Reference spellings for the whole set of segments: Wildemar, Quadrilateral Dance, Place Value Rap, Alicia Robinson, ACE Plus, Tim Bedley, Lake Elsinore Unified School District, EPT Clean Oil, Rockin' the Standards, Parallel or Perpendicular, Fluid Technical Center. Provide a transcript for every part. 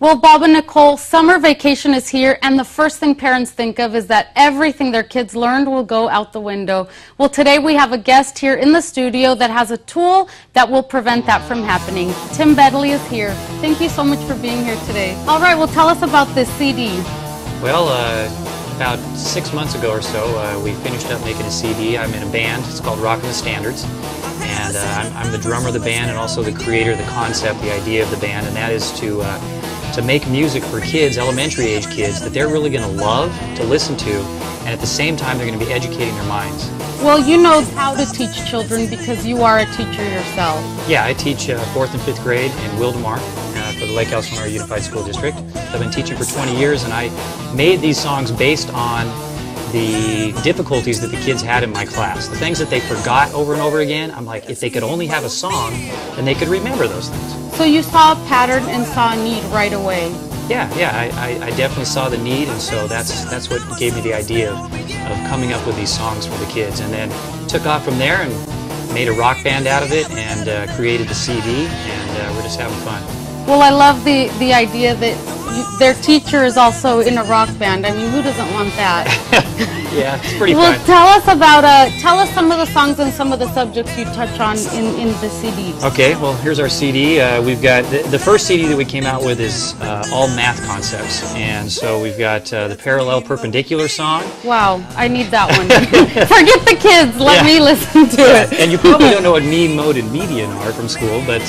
Well, Bob and Nicole, summer vacation is here, and the first thing parents think of is that everything their kids learned will go out the window. Well, today we have a guest here in the studio that has a tool that will prevent that from happening. Tim Bedley is here. Thank you so much for being here today. All right, well, tell us about this CD. Well, about 6 months ago or so, we finished up making a CD. I'm in a band. It's called Rockin' the Standards. And I'm the drummer of the band and also the creator of the concept, the idea of the band, and that is to make music for kids, elementary age kids, that they're really going to love to listen to, and at the same time they're going to be educating their minds. Well, you know how to teach children because you are a teacher yourself. Yeah, I teach 4th and 5th grade in Wildemar for the Lake Elsinore Unified School District. I've been teaching for 20 years, and I made these songs based on the difficulties that the kids had in my class, the things that they forgot over and over again. I'm like, if they could only have a song, then they could remember those things. So you saw a pattern and saw a need right away. Yeah, I definitely saw the need, and so that's what gave me the idea of coming up with these songs for the kids, and then took off from there and made a rock band out of it, and created the CD, and we're just having fun. Well, I love the idea that their teacher is also in a rock band. I mean, who doesn't want that? Yeah, it's pretty fun. Well, tell us some of the songs and some of the subjects you touch on in the CD. Okay, well, here's our CD. We've got, the first CD that we came out with is all math concepts. And so we've got the Parallel Perpendicular song. Wow, I need that one. Forget the kids, let me listen to it. And you probably don't know what meme mode and median are from school, but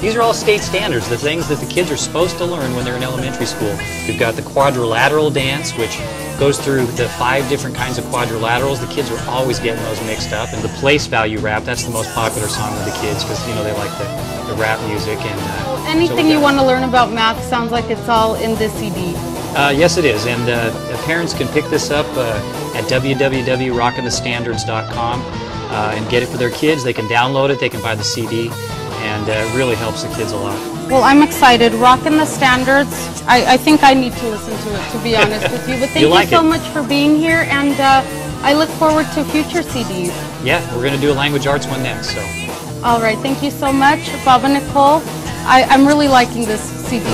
these are all state standards, the things that the kids are supposed to learn when they're in elementary school. We've got the Quadrilateral Dance, which goes through the 5 different kinds of quadrilaterals. The kids are always getting those mixed up. And the Place Value Rap, that's the most popular song with the kids because, you know, they like the rap music. And well, anything you want to learn about math sounds like it's all in this CD. Yes, it is. And parents can pick this up at www.rockinthestandards.com and get it for their kids. They can download it. They can buy the CD. And it really helps the kids a lot. Well, I'm excited. Rockin' the Standards. I think I need to listen to it, to be honest with you. But thank you so much for being here, and I look forward to future CDs. Yeah, we're going to do a language arts one next. So. All right, thank you so much, Bob and Nicole. I'm really liking this CD.